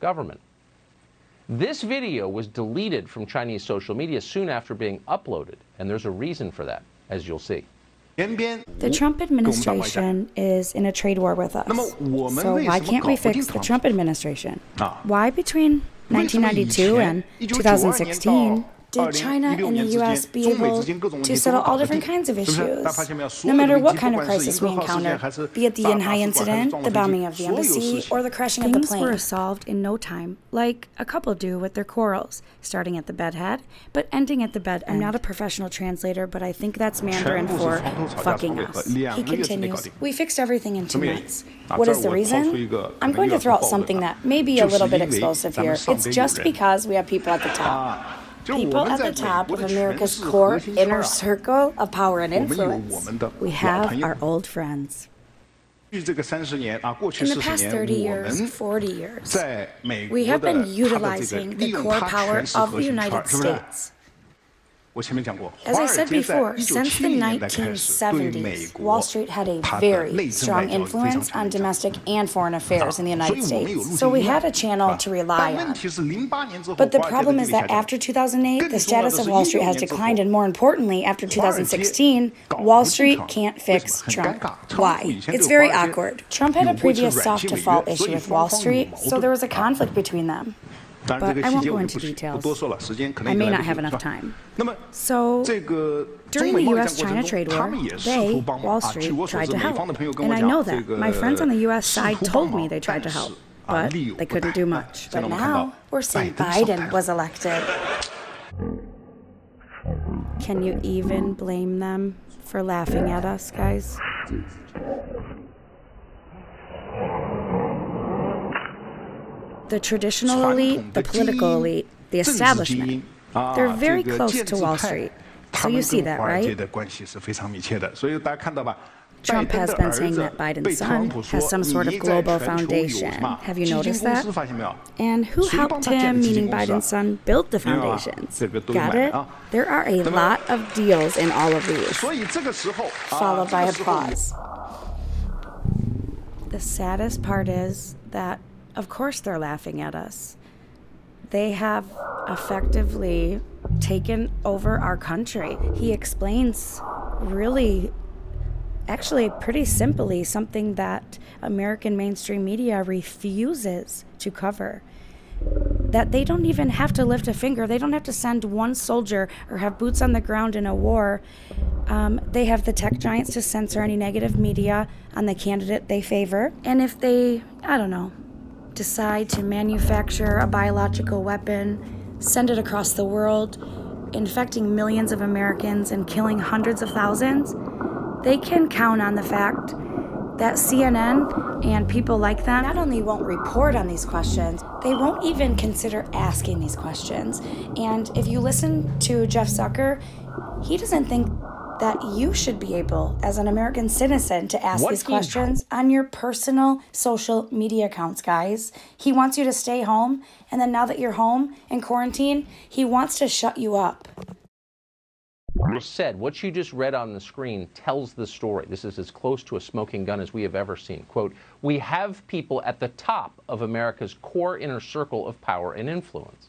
government. This video was deleted from Chinese social media soon after being uploaded, and there's a reason for that, as you'll see. The Trump administration is in a trade war with us. So why can't we fix the Trump administration? Why between 1992 and 2016 did China and the U.S. be able to settle all different kinds of issues, no matter what kind of crisis we encounter, be it the Yanhai incident, the bombing of the embassy, or the crashing of the plane? Things were solved in no time, like a couple do with their quarrels, starting at the bedhead, but ending at the bed end. I'm not a professional translator, but I think that's Mandarin for fucking us. He continues, we fixed everything in 2 minutes. What is the reason? I'm going to throw out something that may be a little bit explosive here. It's just because we have people at the top. People at the top of America's core inner circle of power and influence. We have our old friends. In the past 30 years, 40 years, we have been utilizing the core power of the United States. As I said before, since the 1970s, Wall Street had a very strong influence on domestic and foreign affairs in the United States, so we had a channel to rely on. But the problem is that after 2008, the status of Wall Street has declined, and more importantly, after 2016, Wall Street can't fix Trump. Why? It's very awkward. Trump had a previous soft default issue with Wall Street, so there was a conflict between them. But I won't go into details. I may not have enough time. So, during the U.S.-China trade war, they, Wall Street, tried to help. And I know that. My friends on the U.S. side told me they tried to help, but they couldn't do much. But now, we're seeing Biden was elected. Can you even blame them for laughing at us, guys? The traditional elite, the political elite, the establishment, they're very close to Wall Street. So you see that, right? Trump has been saying that Biden's son has some sort of global foundation. Have you noticed that? And who helped him, meaning Biden's son, build the foundations? Got it? There are a lot of deals in all of these, followed by applause. The saddest part is that of course they're laughing at us. They have effectively taken over our country. He explains really, actually pretty simply, something that American mainstream media refuses to cover. That they don't even have to lift a finger. They don't have to send one soldier or have boots on the ground in a war. They have the tech giants to censor any negative media on the candidate they favor. And if they, I don't know, decide to manufacture a biological weapon, send it across the world, infecting millions of Americans and killing hundreds of thousands, they can count on the fact that CNN and people like them not only won't report on these questions, they won't even consider asking these questions. And if you listen to Jeff Zucker, he doesn't think that you should be able, as an American citizen, to ask these questions on your personal social media accounts, guys. He wants you to stay home, and then now that you're home in quarantine, he wants to shut you up. Said, what you just read on the screen tells the story. This is as close to a smoking gun as we have ever seen. Quote, we have people at the top of America's core inner circle of power and influence.